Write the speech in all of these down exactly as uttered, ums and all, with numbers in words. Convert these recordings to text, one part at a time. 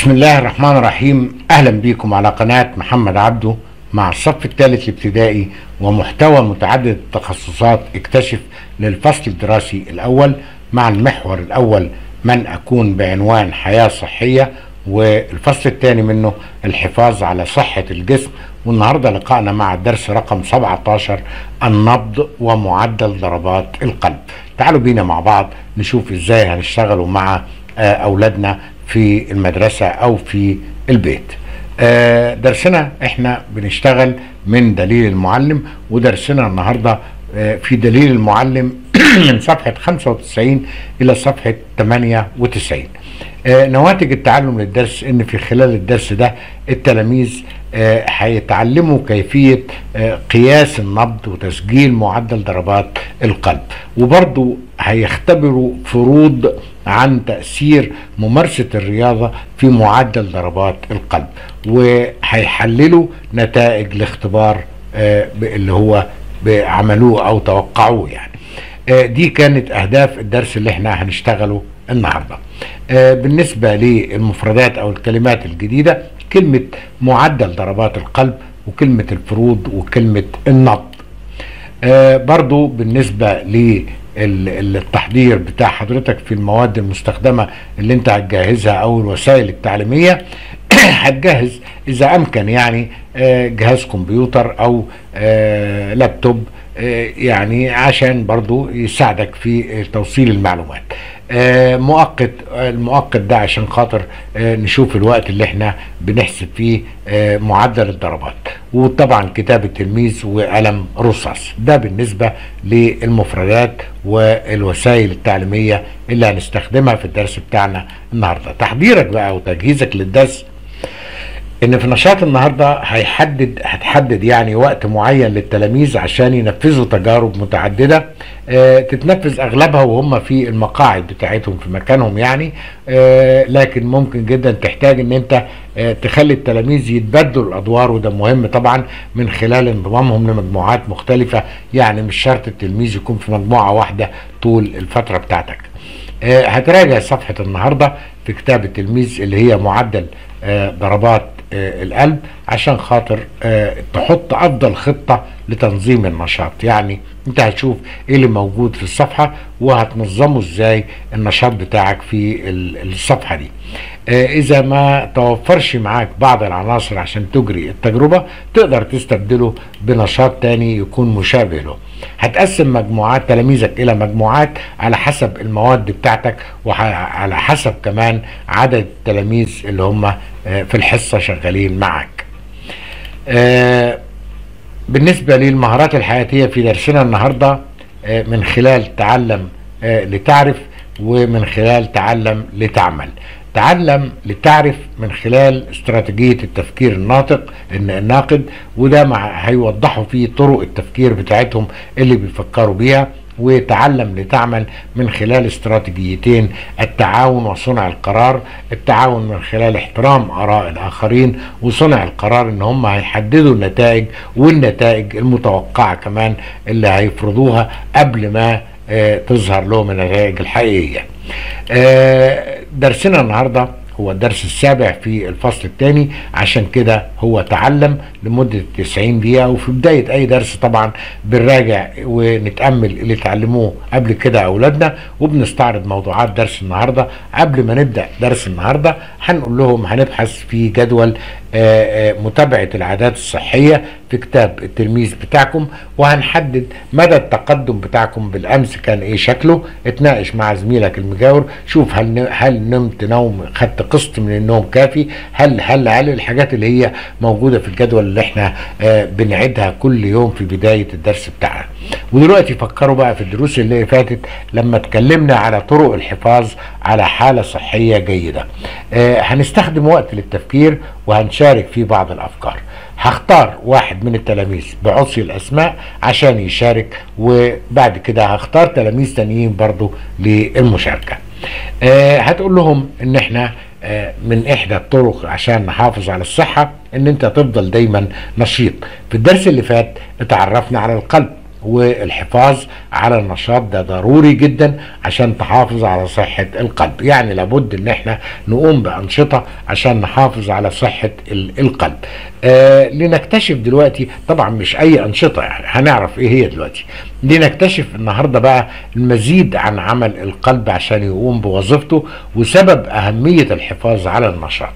بسم الله الرحمن الرحيم. اهلا بيكم على قناة محمد عبده مع الصف الثالث الابتدائي ومحتوى متعدد التخصصات اكتشف للفصل الدراسي الاول مع المحور الاول من اكون بعنوان حياة صحية، والفصل الثاني منه الحفاظ على صحة الجسم. والنهاردة لقائنا مع الدرس رقم سبعة عشر النبض ومعدل ضربات القلب. تعالوا بينا مع بعض نشوف ازاي هنشتغلوا مع اولادنا في المدرسة او في البيت. آه درسنا احنا بنشتغل من دليل المعلم، ودرسنا النهاردة آه في دليل المعلم من صفحة خمسة وتسعين الى صفحة ثمانية وتسعين. آه نواتج التعلم للدرس ان في خلال الدرس ده التلاميذ هيتعلموا آه كيفية آه قياس النبض وتسجيل معدل ضربات القلب، وبرضو هيختبروا فروض عن تأثير ممارسة الرياضة في معدل ضربات القلب، وهيحللوا نتائج الاختبار آه اللي هو عملوه او توقعوه. يعني آه دي كانت اهداف الدرس اللي احنا هنشتغله النهارده. آه بالنسبة للمفردات او الكلمات الجديدة، كلمة معدل ضربات القلب وكلمة الفروض وكلمة النبض. آه برضو بالنسبة ل التحضير بتاع حضرتك في المواد المستخدمة اللي انت هتجهزها او الوسائل التعليمية، هتجهز اذا امكن يعني جهاز كمبيوتر او لابتوب، يعني عشان برضو يساعدك في توصيل المعلومات. مؤقت المؤقت ده عشان خاطر نشوف الوقت اللي احنا بنحسب فيه معدل الضربات، وطبعا كتاب التلميذ وقلم رصاص. ده بالنسبة للمفردات والوسائل التعليمية اللي هنستخدمها في الدرس بتاعنا النهاردة. تحضيرك بقى وتجهيزك للدرس، ان في نشاط النهارده هيحدد هتحدد يعني وقت معين للتلاميذ عشان ينفذوا تجارب متعدده آه تتنفذ اغلبها وهم في المقاعد بتاعتهم في مكانهم، يعني آه لكن ممكن جدا تحتاج ان انت آه تخلي التلاميذ يتبدلوا الادوار، وده مهم طبعا من خلال انضمامهم لمجموعات مختلفه. يعني مش شرط التلميذ يكون في مجموعه واحده طول الفتره بتاعتك. آه هتراجع صفحه النهارده في كتاب التلميذ اللي هي معدل آه ضربات آه القلب عشان خاطر آه تحط افضل خطة لتنظيم النشاط. يعني انت هتشوف ايه اللي موجود في الصفحة وهتنظمه ازاي النشاط بتاعك في الصفحة دي. آه اذا ما توفرش معاك بعض العناصر عشان تجري التجربة، تقدر تستبدله بنشاط تاني يكون مشابه له. هتقسم مجموعات تلاميذك الى مجموعات على حسب المواد بتاعتك، وعلى حسب كمان عدد التلاميذ اللي هم في الحصة شغالين معك. بالنسبة للمهارات الحياتية في درسنا النهاردة، من خلال تعلم لتعرف، ومن خلال تعلم لتعمل. تعلم لتعرف من خلال استراتيجية التفكير الناطق الناقد، وده مع هيوضحوا فيه طرق التفكير بتاعتهم اللي بيفكروا بيها. وتعلم لتعمل من خلال استراتيجيتين، التعاون وصنع القرار. التعاون من خلال احترام آراء الآخرين، وصنع القرار ان هم هيحددوا النتائج، والنتائج المتوقعة كمان اللي هيفرضوها قبل ما آه تظهر لهم النتائج الحقيقية. آه درسنا النهاردة هو الدرس السابع في الفصل الثاني، عشان كده هو تعلم لمدة تسعين دقيقة. وفي بداية أي درس طبعا بنراجع ونتأمل اللي اتعلموه قبل كده أولادنا، وبنستعرض موضوعات درس النهاردة. قبل ما نبدأ درس النهاردة هنقول لهم هنبحث في جدول متابعة العادات الصحية في كتاب التلميذ بتاعكم، وهنحدد مدى التقدم بتاعكم. بالأمس كان إيه شكله؟ اتناقش مع زميلك المجاور، شوف هل هل نمت نوم، خدت قسط من النوم كافي، هل هل هل الحاجات اللي هي موجودة في الجدول اللي احنا آه بنعيدها كل يوم في بداية الدرس بتاعنا. ودلوقتي فكروا بقى في الدروس اللي فاتت لما اتكلمنا على طرق الحفاظ على حالة صحية جيدة. آه هنستخدم وقت للتفكير وهنشارك فيه بعض الأفكار. هختار واحد من التلاميذ بعصي الأسماء عشان يشارك، وبعد كده هختار تلاميذ تانيين برضو للمشاركة. آه هتقول لهم ان احنا آه من احدى الطرق عشان نحافظ على الصحة ان انت تفضل دايما نشيط. في الدرس اللي فات اتعرفنا على القلب، والحفاظ على النشاط ده ضروري جدا عشان تحافظ على صحة القلب. يعني لابد ان احنا نقوم بأنشطة عشان نحافظ على صحة القلب. آه لنكتشف دلوقتي طبعا مش اي أنشطة، يعني هنعرف ايه هي دلوقتي. لنكتشف النهاردة بقى المزيد عن عمل القلب عشان يقوم بوظيفته وسبب أهمية الحفاظ على النشاط.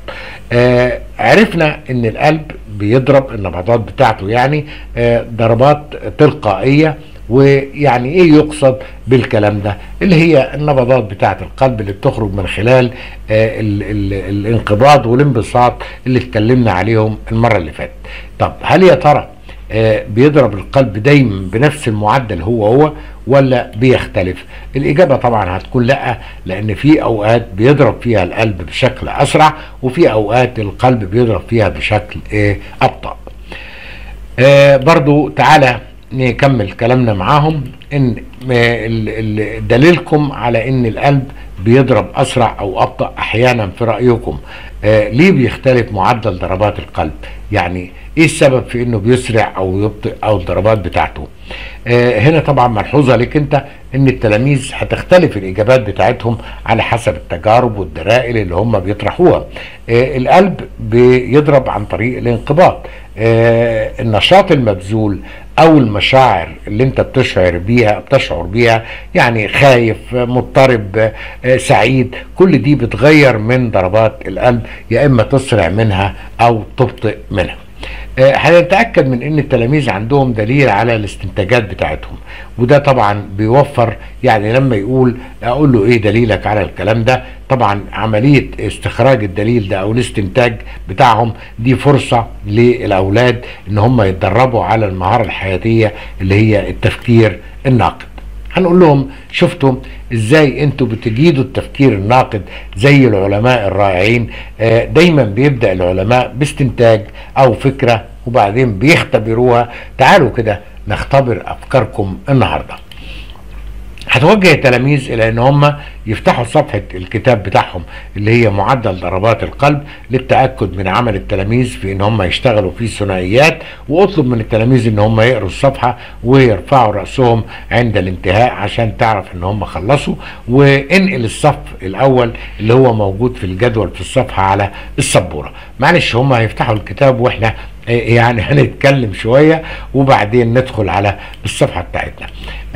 آه عرفنا ان القلب بيضرب النبضات بتاعته يعني آه ضربات تلقائية. ويعني ايه يقصد بالكلام ده؟ اللي هي النبضات بتاعة القلب اللي بتخرج من خلال آه ال ال الانقباض والانبساط اللي اتكلمنا عليهم المرة اللي فاتت. طب هل يا ترى آه بيضرب القلب دايما بنفس المعدل هو هو ولا بيختلف؟ الإجابة طبعا هتكون لأ، لأن في أوقات بيضرب فيها القلب بشكل أسرع وفي أوقات القلب بيضرب فيها بشكل آه أبطأ. آه برضو تعالى نكمل كلامنا معاهم. ان دليلكم على ان القلب بيضرب اسرع او ابطأ احيانا في رأيكم، آه ليه بيختلف معدل ضربات القلب؟ يعني ايه السبب في انه بيسرع او يبطئ او الضربات بتاعته؟ آه هنا طبعا ملحوظة لك انت ان التلاميذ هتختلف الاجابات بتاعتهم على حسب التجارب والدرائل اللي هم بيطرحوها. آه القلب بيضرب عن طريق الانقباض. آه النشاط المبذول او المشاعر اللي انت بتشعر بيها بتشعر بيها يعني خايف، مضطرب، آه سعيد، كل دي بتغير من ضربات القلب، يا اما تسرع منها او تبطئ منها. هنتأكد من ان التلاميذ عندهم دليل على الاستنتاجات بتاعتهم، وده طبعا بيوفر يعني لما يقول اقول له ايه دليلك على الكلام ده. طبعا عملية استخراج الدليل ده او الاستنتاج بتاعهم دي فرصة للاولاد ان هم يتدربوا على المهارة الحياتية اللي هي التفكير الناقد. هنقول لهم شفتم ازاي انتوا بتجيدوا التفكير الناقد زي العلماء الرائعين. آه دايما بيبدأ العلماء باستنتاج او فكرة وبعدين بيختبروها. تعالوا كده نختبر افكاركم النهاردة. هتوجه التلاميذ الى ان هم يفتحوا صفحة الكتاب بتاعهم اللي هي معدل ضربات القلب للتأكد من عمل التلاميذ في ان هم يشتغلوا في ثنائيات، واطلب من التلاميذ ان هم يقروا الصفحة ويرفعوا رأسهم عند الانتهاء عشان تعرف ان هم خلصوا، وانقل الصف الاول اللي هو موجود في الجدول في الصفحة على السبورة. معلش هم هيفتحوا الكتاب واحنا يعني هنتكلم شوية وبعدين ندخل على الصفحة بتاعتنا.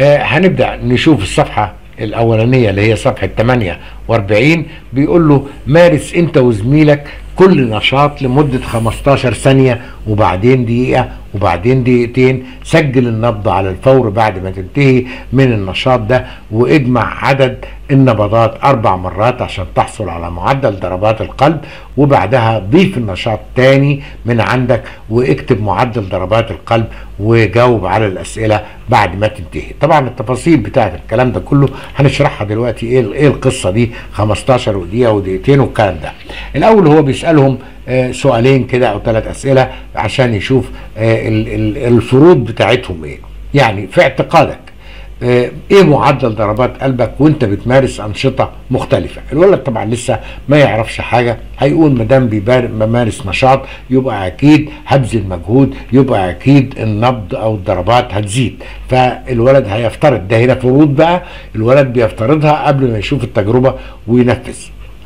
آه هنبدأ نشوف الصفحة الأولانية اللي هي صفحة ثمانية وأربعين. بيقول له مارس أنت وزميلك كل نشاط لمدة خمستاشر ثانية وبعدين دقيقة وبعدين دقيقتين. سجل النبض على الفور بعد ما تنتهي من النشاط ده، واجمع عدد النبضات أربع مرات عشان تحصل على معدل ضربات القلب، وبعدها ضيف النشاط تاني من عندك واكتب معدل ضربات القلب وجاوب على الأسئلة بعد ما تنتهي. طبعا التفاصيل بتاعت الكلام ده كله هنشرحها دلوقتي، ايه القصة دي خمستاشر ودقيقة ودقيقتين والكلام ده. الأول هو بيسألهم سؤالين كده أو ثلاث أسئلة عشان يشوف الفروض بتاعتهم ايه. يعني في اعتقادك ايه معدل ضربات قلبك وانت بتمارس انشطه مختلفه؟ الولد طبعا لسه ما يعرفش حاجه، هيقول ما دام بمارس نشاط يبقى اكيد هبذل مجهود، يبقى اكيد النبض او الضربات هتزيد. فالولد هيفترض، ده هنا فروض بقى الولد بيفترضها قبل ما يشوف التجربه وينفذ.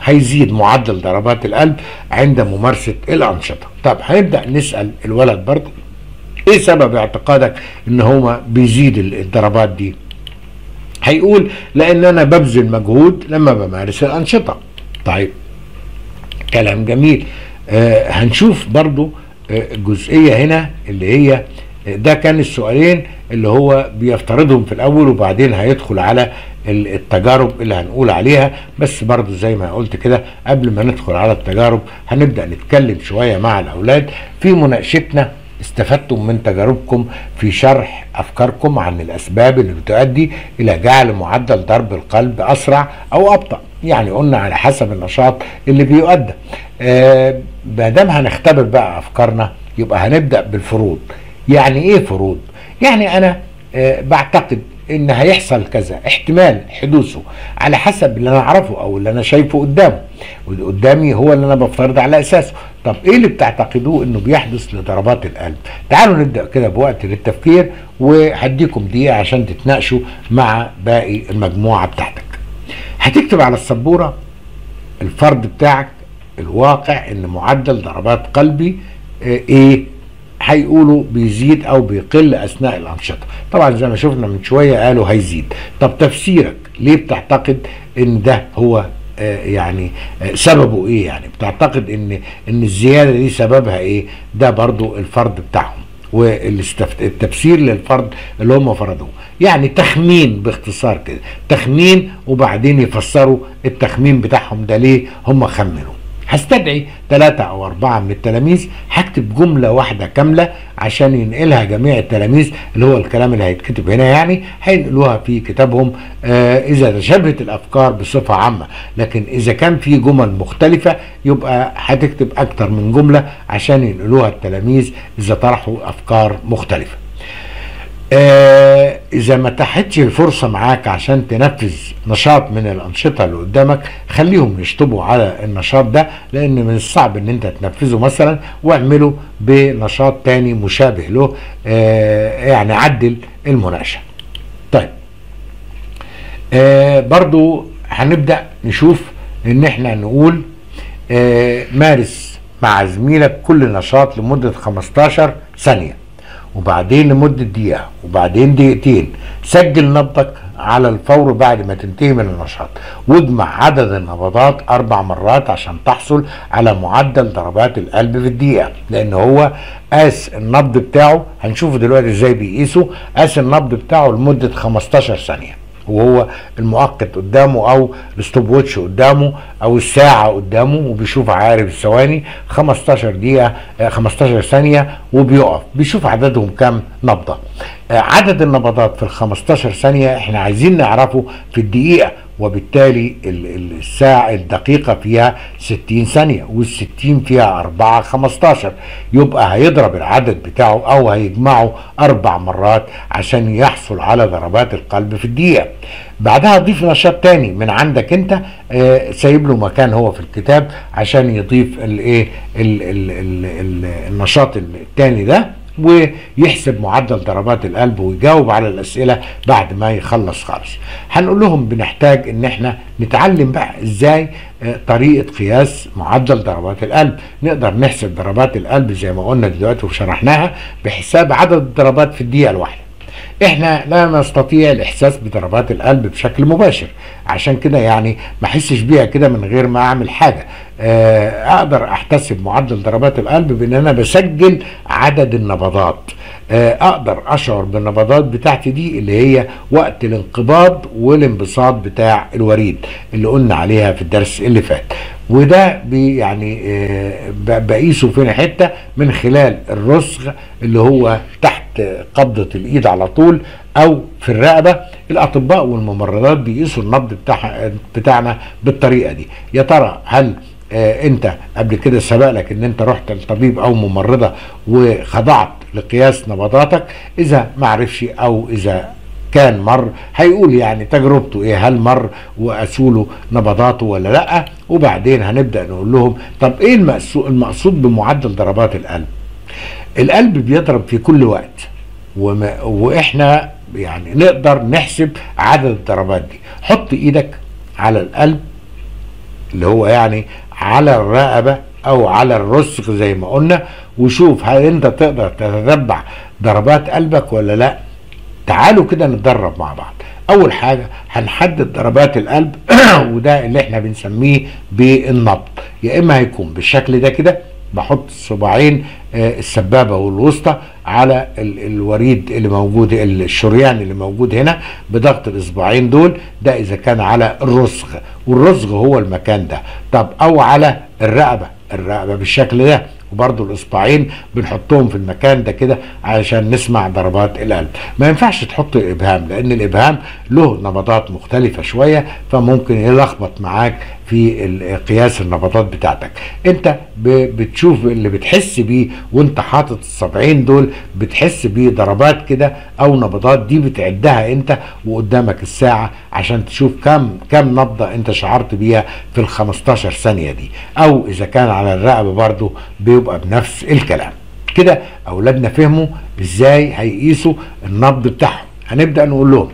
هيزيد معدل ضربات القلب عند ممارسه الانشطه. طب هنبدا نسال الولد برضه ايه سبب اعتقادك ان هما بيزيد الضربات دي؟ هيقول لان انا ببذل مجهود لما بمارس الانشطه. طيب كلام جميل. آه هنشوف برضو آه الجزئيه هنا اللي هي ده كان السؤالين اللي هو بيفترضهم في الاول، وبعدين هيدخل على التجارب اللي هنقول عليها. بس برضو زي ما قلت كده قبل ما ندخل على التجارب هنبدا نتكلم شويه مع الاولاد. في مناقشتنا استفدتم من تجاربكم في شرح أفكاركم عن الأسباب اللي بتؤدي إلى جعل معدل ضرب القلب أسرع أو أبطأ. يعني قلنا على حسب النشاط اللي بيؤدى. آه ما دام هنختبر بقى أفكارنا يبقى هنبدأ بالفروض. يعني إيه فروض؟ يعني أنا آه بعتقد ان هيحصل كذا احتمال حدوثه على حسب اللي انا اعرفه او اللي انا شايفه قدامه، واللي قدامي هو اللي انا بفترض على اساسه. طب ايه اللي بتعتقدوه انه بيحدث لضربات القلب؟ تعالوا نبدا كده بوقت للتفكير، وهديكم دقيقه عشان تتناقشوا مع باقي المجموعه بتاعتك. هتكتب على السبوره الفرض بتاعك الواقع ان معدل ضربات قلبي ايه، هيقولوا بيزيد او بيقل اثناء الانشطه. طبعا زي ما شفنا من شويه قالوا هيزيد. طب تفسيرك ليه بتعتقد ان ده هو آه يعني آه سببه ايه؟ يعني بتعتقد ان ان الزياده دي سببها ايه؟ ده برضو الفرض بتاعهم والتفسير للفرض اللي هم فرضوه، يعني تخمين باختصار كده، تخمين وبعدين يفسروا التخمين بتاعهم ده ليه هم خمنوا. هستدعي ثلاثة أو أربعة من التلاميذ، هكتب جملة واحدة كاملة عشان ينقلها جميع التلاميذ، اللي هو الكلام اللي هيتكتب هنا يعني هينقلوها في كتابهم آه إذا تشابهت الأفكار بصفة عامة، لكن إذا كان في جمل مختلفة يبقى هتكتب أكتر من جملة عشان ينقلوها التلاميذ إذا طرحوا أفكار مختلفة. آه إذا ما اتاحتش الفرصة معاك عشان تنفذ نشاط من الأنشطة اللي قدامك، خليهم يشطبوا على النشاط ده، لأن من الصعب إن أنت تنفذه مثلا، واعمله بنشاط تاني مشابه له، آه يعني عدل المناقشة. طيب آه برضو هنبدأ نشوف إن إحنا نقول آه مارس مع زميلك كل نشاط لمدة خمستاشر ثانية، وبعدين لمدة دقيقة، وبعدين دقيقتين. سجل نبضك على الفور بعد ما تنتهي من النشاط، واجمع عدد النبضات أربع مرات عشان تحصل على معدل ضربات القلب في الدقيقة، لأن هو قاس النبض بتاعه، هنشوفه دلوقتي إزاي بيقيسه، قاس النبض بتاعه لمدة خمستاشر ثانية، وهو المؤقت قدامه أو الستوب ووتش قدامه أو الساعة قدامه، وبيشوف عقارب الثواني خمستاشر دقيقة خمستاشر ثانية وبيقف بيشوف عددهم كام نبضة. عدد النبضات في ال خمستاشر ثانية احنا عايزين نعرفه في الدقيقة، وبالتالي الساعة الدقيقة فيها ستين ثانية، والستين فيها أربعة خمستاشر، يبقى هيضرب العدد بتاعه أو هيجمعه أربع مرات عشان يحصل على ضربات القلب في الدقيقة. بعدها ضيف نشاط تاني من عندك انت، آه سايب له مكان هو في الكتاب عشان يضيف الايه النشاط التاني ده، ويحسب معدل ضربات القلب ويجاوب على الاسئله بعد ما يخلص خالص. هنقول لهم بنحتاج ان احنا نتعلم بقى ازاي طريقه قياس معدل ضربات القلب، نقدر نحسب ضربات القلب زي ما قلنا دلوقتي وشرحناها بحساب عدد الضربات في الدقيقه الواحده. احنا لا نستطيع الاحساس بضربات القلب بشكل مباشر، عشان كده يعني ما احسش بيها كده من غير ما اعمل حاجه. اه اقدر احتسب معدل ضربات القلب بان انا بسجل عدد النبضات، اه اقدر اشعر بالنبضات بتاعتي دي اللي هي وقت الانقباض والانبساط بتاع الوريد اللي قلنا عليها في الدرس اللي فات، وده بي يعني اه بقيسه فين حته من خلال الرسغ اللي هو تحت قبضة الايد على طول او في الرقبة. الاطباء والممرضات بيقيسوا النبض بتاع بتاعنا بالطريقة دي. يا ترى هل آه انت قبل كده سبق لك ان انت رحت لطبيب او ممرضة وخضعت لقياس نبضاتك؟ اذا ما عرفش او اذا كان مر هيقول يعني تجربته ايه، هل مر وقاسوله نبضاته ولا لا. وبعدين هنبدأ نقول لهم طب ايه المقصود بمعدل ضربات القلب؟ القلب بيضرب في كل وقت، وما واحنا يعني نقدر نحسب عدد الضربات دي. حط ايدك على القلب اللي هو يعني على الرقبة او على الرسغ زي ما قلنا، وشوف هل انت تقدر تتتبع ضربات قلبك ولا لا. تعالوا كده نتدرب مع بعض. اول حاجة هنحدد ضربات القلب وده اللي احنا بنسميه بالنبض، يا اما هيكون بالشكل ده كده، بحط الصباعين السبابة والوسطى على الوريد اللي موجود الشريان اللي موجود هنا بضغط الاصبعين دول، ده اذا كان على الرسغ والرسغ هو المكان ده. طب او على الرقبة، الرقبة بالشكل ده، وبرضو الاصبعين بنحطهم في المكان ده كده علشان نسمع ضربات القلب. ما ينفعش تحط الابهام لان الابهام له نبضات مختلفة شوية، فممكن يلخبط معاك في قياس النبضات بتاعتك. انت بتشوف اللي بتحس بيه وانت حاطط السبعين دول، بتحس بيه ضربات كده او نبضات، دي بتعدها انت وقدامك الساعة عشان تشوف كم كم نبضة انت شعرت بيها في ال خمستاشر ثانية دي، او اذا كان على الرقبة برضو بيبقى بنفس الكلام. كده اولادنا فهموا ازاي هيقيسوا النبض بتاعهم. هنبدأ نقول لهم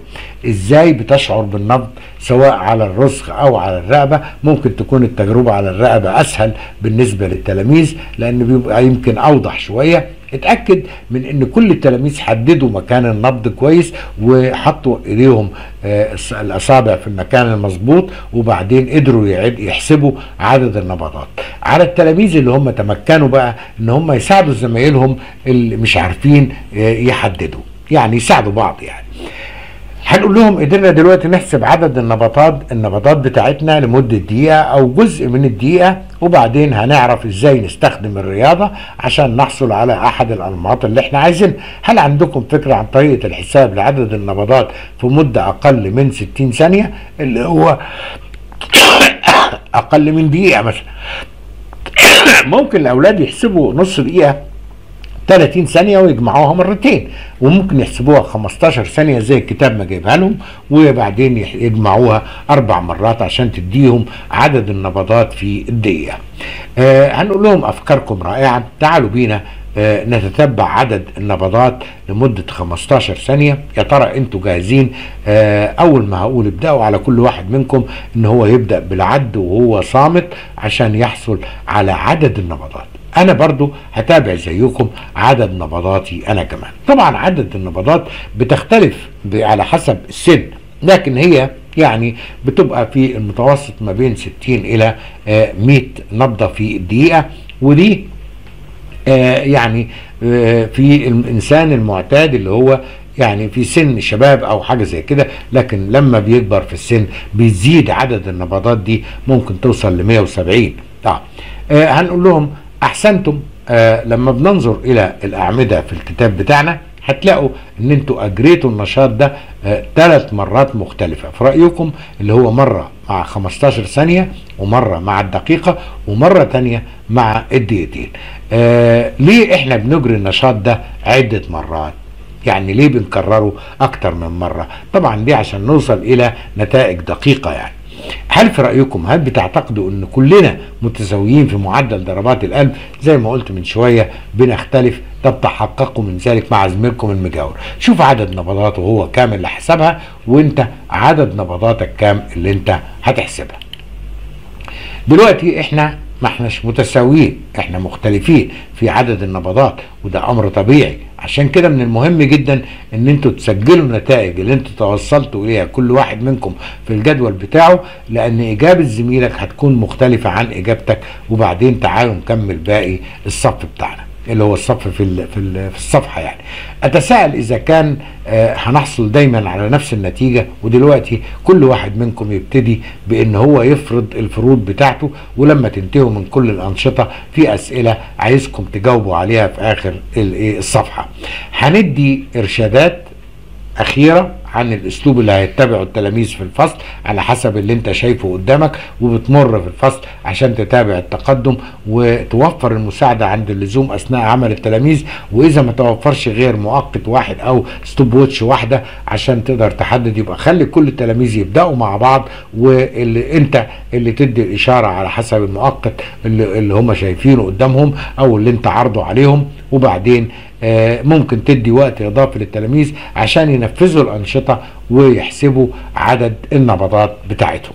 ازاي بتشعر بالنبض سواء على الرسغ او على الرقبه. ممكن تكون التجربه على الرقبه اسهل بالنسبه للتلاميذ لان بيبقى يمكن اوضح شويه. اتاكد من ان كل التلاميذ حددوا مكان النبض كويس وحطوا ايديهم الاصابع في المكان المظبوط، وبعدين قدروا يحسبوا عدد النبضات. على التلاميذ اللي هم تمكنوا بقى ان هم يساعدوا زمايلهم اللي مش عارفين يحددوا، يعني يساعدوا بعض. يعني هنقول لهم قدرنا دلوقتي نحسب عدد النبضات النبضات بتاعتنا لمده دقيقه او جزء من الدقيقه، وبعدين هنعرف ازاي نستخدم الرياضه عشان نحصل على احد الانماط اللي احنا عايزينها. هل عندكم فكره عن طريقه الحساب لعدد النبضات في مده اقل من ستين ثانيه، اللي هو اقل من دقيقه مثلا؟ ممكن الاولاد يحسبوا نص دقيقه ثلاثين ثانية ويجمعوها مرتين، وممكن يحسبوها خمستاشر ثانية زي الكتاب ما جايبها لهم، وبعدين يجمعوها أربع مرات عشان تديهم عدد النبضات في الدقيقة. آه هنقول لهم أفكاركم رائعة، تعالوا بينا آه نتتبع عدد النبضات لمدة خمستاشر ثانية. يا ترى أنتوا جاهزين؟ آه أول ما هقول ابدأوا، على كل واحد منكم إن هو يبدأ بالعد وهو صامت عشان يحصل على عدد النبضات. انا برضو هتابع زيكم عدد نبضاتي انا كمان. طبعا عدد النبضات بتختلف على حسب السن، لكن هي يعني بتبقى في المتوسط ما بين ستين الى مية نبضة في الدقيقة، ودي يعني في الانسان المعتاد اللي هو يعني في سن شباب او حاجه زي كده، لكن لما بيكبر في السن بيزيد عدد النبضات دي، ممكن توصل ل مية وسبعين. طبعا هنقول لهم احسنتم. آه لما بننظر الى الاعمده في الكتاب بتاعنا هتلاقوا ان انتوا اجريتوا النشاط ده ثلاث آه مرات مختلفه. في رايكم اللي هو مره مع خمستاشر ثانيه، ومره مع الدقيقه، ومره ثانيه مع الدقيقتين. آه ليه احنا بنجري النشاط ده عده مرات؟ يعني ليه بنكرره اكتر من مره؟ طبعا دي عشان نوصل الى نتائج دقيقه. يعني هل في رأيكم، هل بتعتقدوا ان كلنا متساويين في معدل ضربات القلب؟ زي ما قلت من شوية بنختلف. طب تحققوا من ذلك مع زميلكم المجاور. شوف عدد نبضاته هو كام اللي حسبها، وانت عدد نبضاتك كام اللي انت هتحسبها. دلوقتي احنا ما احناش متساويين، احنا مختلفين في عدد النبضات، وده امر طبيعي. عشان كده من المهم جدا ان انتوا تسجلوا النتائج اللي انتوا توصلتوا اليها كل واحد منكم في الجدول بتاعه، لان اجابه زميلك هتكون مختلفه عن اجابتك. وبعدين تعالوا نكمل باقي الصف بتاعنا اللي هو الصف في ال في, ال في الصفحه. يعني اتساءل اذا كان آه هنحصل دايما على نفس النتيجه. ودلوقتي كل واحد منكم يبتدي بان هو يفرض الفروض بتاعته، ولما تنتهوا من كل الانشطه في اسئله عايزكم تجاوبوا عليها في اخر الصفحه. هندي ارشادات اخيره عن الاسلوب اللي هيتبعه التلاميذ في الفصل على حسب اللي انت شايفه قدامك وبتمر في الفصل، عشان تتابع التقدم وتوفر المساعده عند اللزوم اثناء عمل التلاميذ، واذا ما توفرش غير مؤقت واحد او ستوب ووتش واحده عشان تقدر تحدد. يبقى خلي كل التلاميذ يبداوا مع بعض، وانت اللي تدي الاشاره على حسب المؤقت اللي, اللي هم شايفينه قدامهم او اللي انت عارضه عليهم. وبعدين آه ممكن تدي وقت اضافي للتلاميذ عشان ينفذوا الانشطه ويحسبوا عدد النبضات بتاعتهم.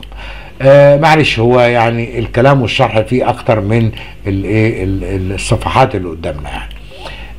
آه معلش، هو يعني الكلام والشرح فيه اكتر من الصفحات اللي قدامنا. يعني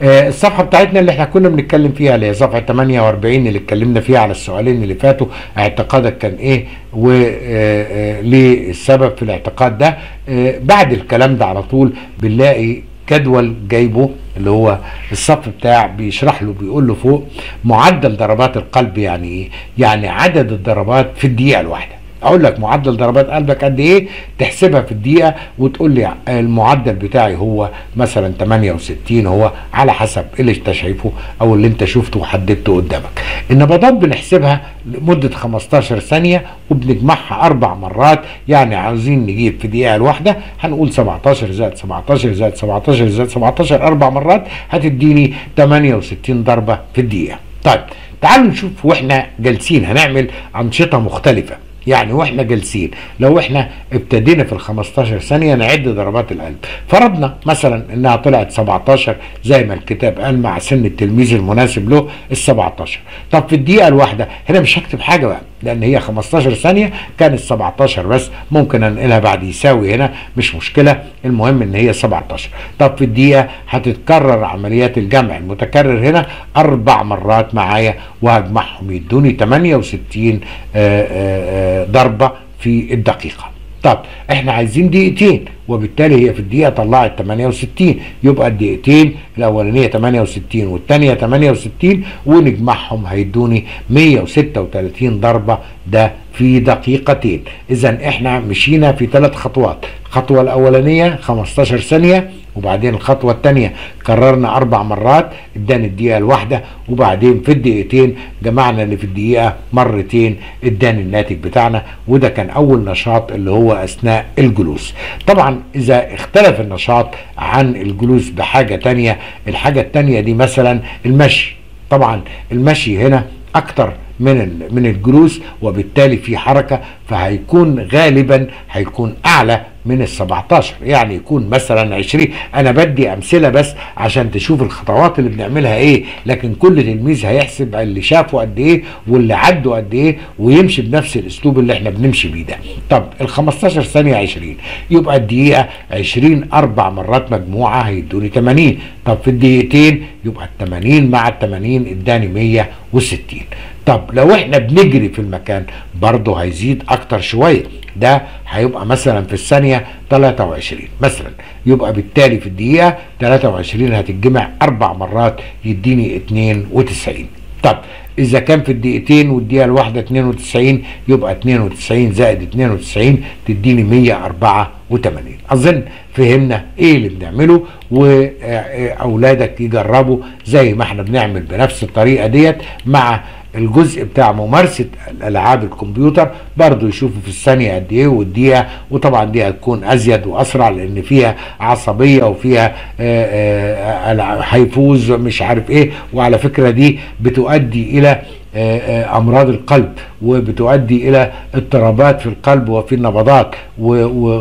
آه الصفحه بتاعتنا اللي احنا كنا بنتكلم فيها اللي هي صفحه ثمانية وأربعين اللي اتكلمنا فيها على السؤالين اللي فاتوا، اعتقادك كان ايه وليه السبب في الاعتقاد ده. آه بعد الكلام ده على طول بنلاقي جدول جايبه اللي هو الصف بتاع بيشرح له، بيقول له فوق معدل ضربات القلب يعني ايه؟ يعني عدد الضربات في الدقيقه الواحده اقول لك معدل ضربات قلبك قد ايه، تحسبها في الدقيقه وتقول لي المعدل بتاعي هو مثلا ثمانية وستين، هو على حسب اللي انت شايفه او اللي انت شفته وحددته قدامك. النبضات بنحسبها لمده خمستاشر ثانيه وبنجمعها اربع مرات، يعني عاوزين نجيب في الدقيقه الواحده هنقول سبعتاشر زائد سبعتاشر زائد سبعتاشر زائد سبعتاشر اربع مرات هتديني ثمانية وستين ضربه في الدقيقه. طيب تعالوا نشوف واحنا جالسين هنعمل انشطه مختلفه، يعني واحنا جالسين لو احنا ابتدينا في ال خمستاشر ثانيه نعد ضربات القلب، فرضنا مثلا انها طلعت سبعتاشر زي ما الكتاب قال مع سن التلميذ المناسب له ال سبعتاشر. طب في الدقيقه الواحده هنا مش هكتب حاجه بقى لان هي خمستاشر ثانيه، كانت سبعتاشر بس، ممكن انقلها بعد يساوي هنا مش مشكله، المهم ان هي سبعتاشر. طب في الدقيقه هتتكرر عمليات الجمع المتكرر هنا اربع مرات معايا وهجمعهم يدوني ثمانية وستين آآ آآ ضربه في الدقيقه. طب احنا عايزين دقيقتين، وبالتالي هي في الدقيقه طلعت ثمانية وستين، يبقى الدقيقتين الاولانيه ثمانية وستين والثانيه ثمانية وستين ونجمعهم هيدوني مية وستة وتلاتين ضربه، ده في دقيقتين. اذا احنا مشينا في ثلاث خطوات، الخطوه الاولانيه خمستاشر ثانيه، وبعدين الخطوه الثانيه كررنا اربع مرات اداني الدقيقه الواحده، وبعدين في الدقيقتين جمعنا اللي في الدقيقه مرتين اداني الناتج بتاعنا، وده كان اول نشاط اللي هو اثناء الجلوس. طبعا اذا اختلف النشاط عن الجلوس بحاجه ثانيه، الحاجه الثانيه دي مثلا المشي، طبعا المشي هنا اكتر من من الجلوس وبالتالي في حركه، فهيكون غالبا هيكون اعلى من ال سبعتاشر، يعني يكون مثلا عشرين. انا بدي امثله بس عشان تشوف الخطوات اللي بنعملها ايه، لكن كل تلميذ هيحسب اللي شافه قد ايه واللي عده قد ايه ويمشي بنفس الاسلوب اللي احنا بنمشي بيه ده. طب ال خمستاشر ثانيه عشرين، يبقى الدقيقه عشرين اربع مرات مجموعه هيدوني ثمانين. طب في الدقيقتين يبقى ال ثمانين مع ال ثمانين اداني مية وستين. طب لو احنا بنجري في المكان برضه هيزيد اكتر شويه، ده هيبقى مثلا في الثانيه ثلاثة وعشرين مثلا، يبقى بالتالي في الدقيقه ثلاثة وعشرين هتتجمع اربع مرات يديني اتنين وتسعين. طب اذا كان في الدقيقتين والدقيقه الواحده اتنين وتسعين، يبقى اتنين وتسعين زائد اتنين وتسعين تديني مية واربعة وتمانين. اظن فهمنا ايه اللي بنعمله، واولادك يجربوا زي ما احنا بنعمل بنفس الطريقه ديت مع الجزء بتاع ممارسه الالعاب الكمبيوتر، برضو يشوفوا في الثانيه قد ايه والدقيقه، وطبعا دي هتكون ازيد واسرع لان فيها عصبيه وفيها هيفوز مش عارف ايه، وعلى فكره دي بتؤدي الى امراض القلب وبتؤدي الى اضطرابات في القلب وفي النبضات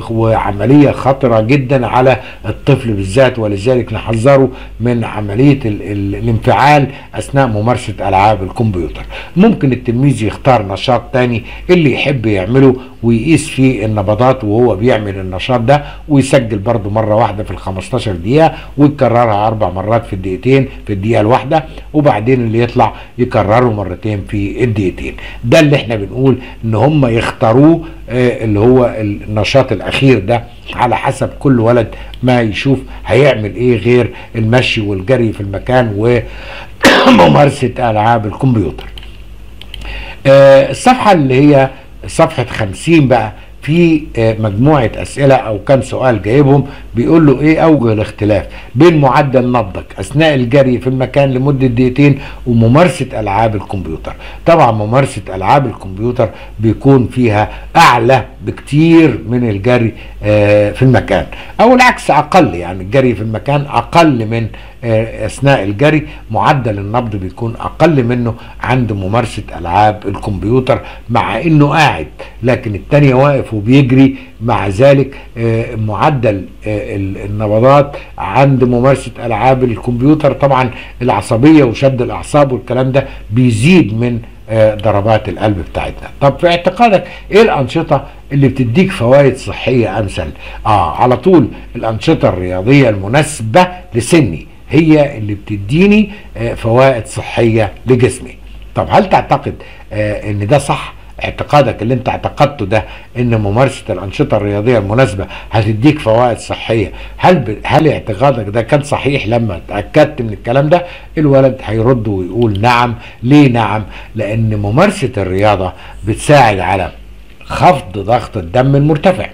وعمليه خطره جدا على الطفل بالذات، ولذلك نحذره من عمليه الانفعال اثناء ممارسه العاب الكمبيوتر. ممكن التلميذ يختار نشاط تاني اللي يحب يعمله ويقيس فيه النبضات وهو بيعمل النشاط ده، ويسجل برضه مره واحده في ال خمستاشر دقيقه ويكررها اربع مرات في الدقيقتين في الدقيقه الواحده، وبعدين اللي يطلع يكرره مرتين في الدقيقتين. ده اللي احنا بنقول ان هم يختاروه اللي هو النشاط الاخير ده على حسب كل ولد ما يشوف هيعمل ايه غير المشي والجري في المكان وممارسه العاب الكمبيوتر. الصفحه اللي هي صفحة خمسين بقى في مجموعة أسئلة أو كام سؤال جايبهم، بيقول له إيه أوجه الاختلاف بين معدل نبضك أثناء الجري في المكان لمدة دقيقتين وممارسة ألعاب الكمبيوتر. طبعا ممارسة ألعاب الكمبيوتر بيكون فيها أعلى بكتير من الجري في المكان، أو العكس أقل، يعني الجري في المكان أقل من أثناء الجري، معدل النبض بيكون أقل منه عند ممارسة ألعاب الكمبيوتر مع إنه قاعد، لكن التانية واقف وبيجري، مع ذلك معدل النبضات عند ممارسة ألعاب الكمبيوتر طبعا العصبية وشد الأعصاب والكلام ده بيزيد من ضربات القلب بتاعتنا. طب في اعتقادك ايه الانشطه اللي بتديك فوائد صحيه امثل؟ اه على طول الانشطه الرياضيه المناسبه لسني هي اللي بتديني فوائد صحيه لجسمي. طب هل تعتقد ان ده صح؟ اعتقادك اللي انت اعتقدته ده ان ممارسه الانشطه الرياضيه المناسبه هتديك فوائد صحيه، هل ب... هل اعتقادك ده كان صحيح لما اتاكدت من الكلام ده؟ الولد هيرد ويقول نعم. ليه نعم؟ لان ممارسه الرياضه بتساعد على خفض ضغط الدم المرتفع،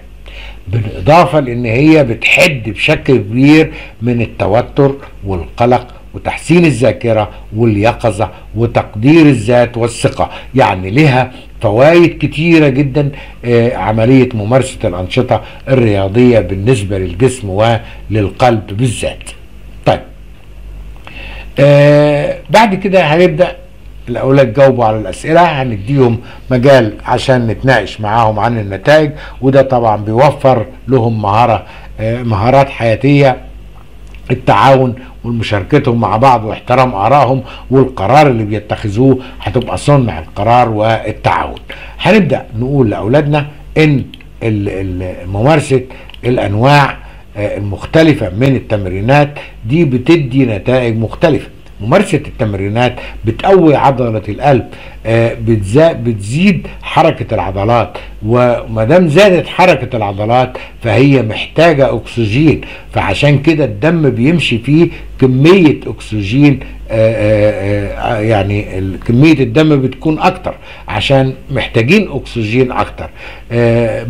بالاضافه لان هي بتحد بشكل كبير من التوتر والقلق وتحسين الذاكره واليقظه وتقدير الذات والثقه. يعني لها فوائد كتيره جدا عمليه ممارسه الانشطه الرياضيه بالنسبه للجسم وللقلب بالذات. طيب آه بعد كده هنبدا الاولاد جاوبوا على الاسئله، هنديهم مجال عشان نتناقش معاهم عن النتائج، وده طبعا بيوفر لهم مهاره آه مهارات حياتيه، التعاون ومشاركتهم مع بعض واحترام آرائهم، والقرار اللي بيتخذوه هتبقى صنع القرار والتعاون. هنبدأ نقول لأولادنا إن ممارسة الأنواع المختلفة من التمرينات دي بتدي نتائج مختلفة. ممارسة التمرينات بتقوي عضلة القلب، بتزيد حركة العضلات، ومادام زادت حركة العضلات فهي محتاجة أكسجين، فعشان كده الدم بيمشي فيه كمية أكسجين، يعني كمية الدم بتكون أكتر عشان محتاجين أكسجين أكتر.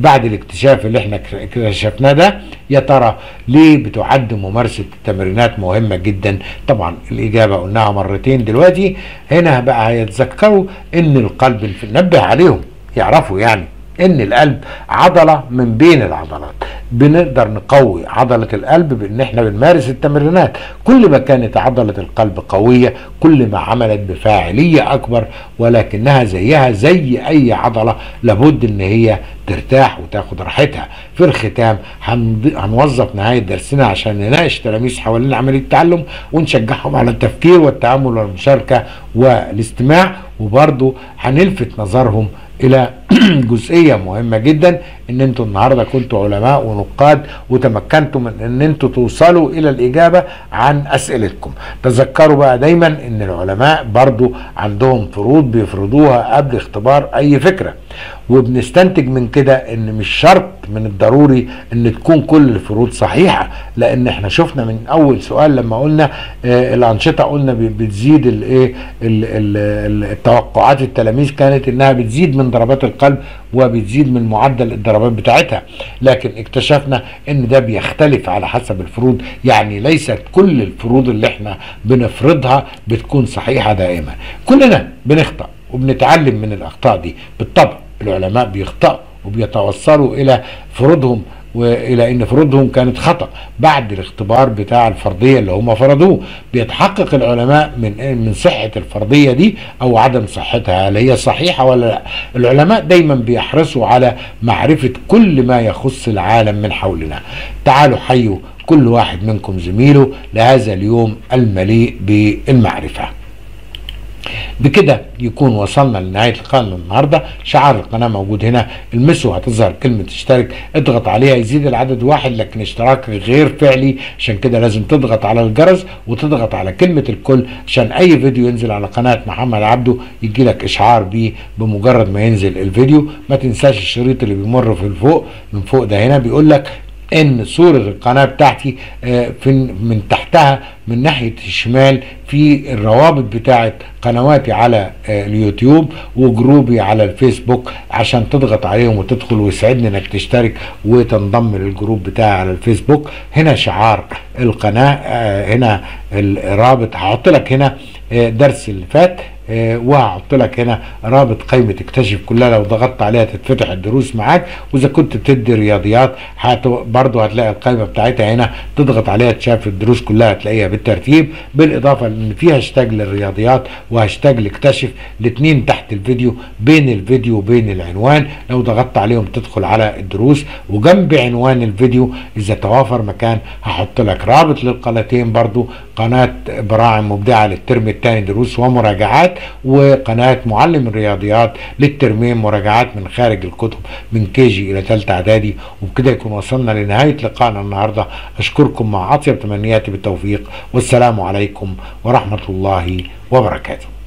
بعد الاكتشاف اللي احنا اكتشفناه ده، يا ترى ليه بتعد ممارسة التمرينات مهمة جدا؟ طبعا الإجابة قلناها مرتين دلوقتي. هنا بقى هيتذكروا ان القلب، ننبه عليهم يعرفوا يعني ان القلب عضلة من بين العضلات، بنقدر نقوي عضلة القلب بان احنا بنمارس التمرينات. كل ما كانت عضلة القلب قوية كل ما عملت بفاعلية اكبر، ولكنها زيها زي اي عضلة لابد ان هي ترتاح وتاخد راحتها. في الختام هنوظف نهاية درسنا عشان نناقش تلاميذ حوالين عملية التعلم، ونشجعهم على التفكير والتأمل والمشاركة والاستماع، وبرضو هنلفت نظرهم الى جزئية مهمة جدا، ان انتوا النهاردة كنتوا علماء ونقاد وتمكنتوا من ان انتوا توصلوا الى الاجابة عن اسئلتكم. تذكروا بقى دايما ان العلماء برضو عندهم فروض بيفرضوها قبل اختبار اي فكرة، وبنستنتج من كده ان مش شرط من الضروري ان تكون كل الفروض صحيحة، لان احنا شفنا من اول سؤال لما قلنا آه الانشطة قلنا بتزيد الايه التوقعات التلاميذ كانت انها بتزيد من ضربات القلب وبتزيد من معدل الضربات بتاعتها، لكن اكتشفنا ان ده بيختلف على حسب الفروض، يعني ليست كل الفروض اللي احنا بنفرضها بتكون صحيحة دائما. كلنا بنخطأ وبنتعلم من الاخطاء دي، بالطبع العلماء بيخطئوا وبيتوصلوا الى فروضهم والى ان فروضهم كانت خطأ. بعد الاختبار بتاع الفرضية اللي هم فرضوه بيتحقق العلماء من من صحة الفرضية دي او عدم صحتها، هل هي صحيحة ولا لا. العلماء دايما بيحرصوا على معرفة كل ما يخص العالم من حولنا. تعالوا حيوا كل واحد منكم زميله لهذا اليوم المليء بالمعرفة. بكده يكون وصلنا لنهايه لقائنا النهارده. شعار القناه موجود هنا، المسه هتظهر كلمه اشترك، اضغط عليها يزيد العدد واحد، لكن اشتراك غير فعلي، عشان كده لازم تضغط على الجرس وتضغط على كلمه الكل عشان اي فيديو ينزل على قناه محمد عبده يجي لك اشعار بيه بمجرد ما ينزل الفيديو. ما تنساش الشريط اللي بيمر في الفوق من فوق ده هنا بيقول لك ان صورة القناة بتاعتي من تحتها من ناحية الشمال في الروابط بتاعت قنواتي على اليوتيوب وجروبي على الفيسبوك، عشان تضغط عليهم وتدخل، ويسعدني انك تشترك وتنضم للجروب بتاعي على الفيسبوك. هنا شعار القناة، هنا الرابط، هحط لك هنا درس اللي فات، وهحط لك هنا رابط قائمه اكتشف كلها، لو ضغطت عليها تتفتح الدروس معاك، واذا كنت بتدي رياضيات برضه هتلاقي القائمه بتاعتها هنا، تضغط عليها تشاف الدروس كلها هتلاقيها بالترتيب. بالاضافه لان في هاشتاج للرياضيات وهاشتاج لاكتشف، الاثنين تحت الفيديو، بين الفيديو وبين العنوان، لو ضغطت عليهم تدخل على الدروس، وجنب عنوان الفيديو اذا توافر مكان هحط لك رابط للقناتين برضه، قناه براعم مبدعه للترم الثاني دروس ومراجعات، وقناة معلم الرياضيات للترمين مراجعات من خارج الكتب من كيجي الى ثالثه اعدادي. وبكده يكون وصلنا لنهايه لقائنا النهارده. اشكركم مع اطيب تمنياتي بالتوفيق، والسلام عليكم ورحمه الله وبركاته.